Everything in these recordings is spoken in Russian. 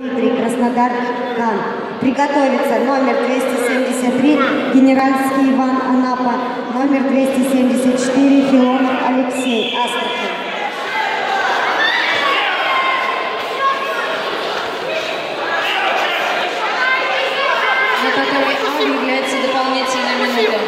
Краснодар, Кан. Приготовиться номер 273 Генеральский Иван, Анапа, номер 274 Филонов Алексей, Астрахань. На которой объявляется дополнительная минута.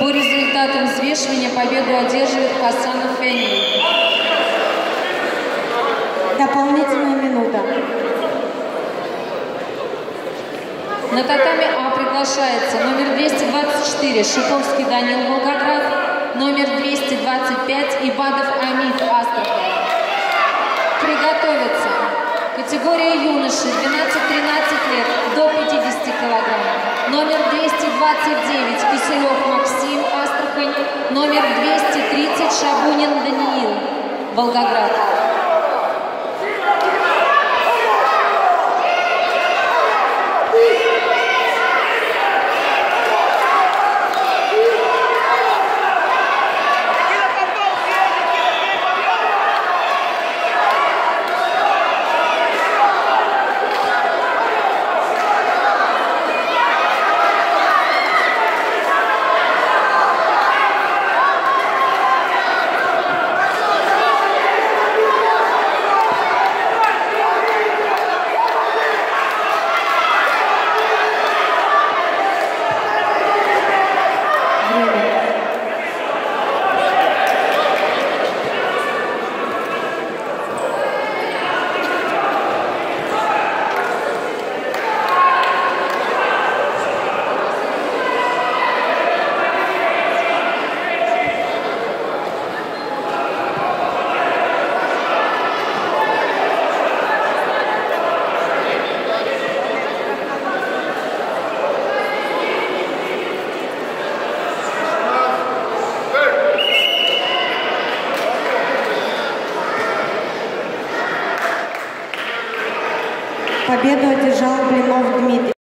По результатам взвешивания победу одерживает Хасанов Фени. Дополнительная минута. На татами А приглашается номер 224 Шиковский Данил, Волгоград, номер 225 Ибадов Амит, Астрахань. Приготовиться. Категория юноши 12-13 лет до 50 килограмм. Номер 229 Киселёв Максим, Астрахань. Номер 230 Шабунин Даниил, Волгоград. Победу одержал Блинов Дмитрий.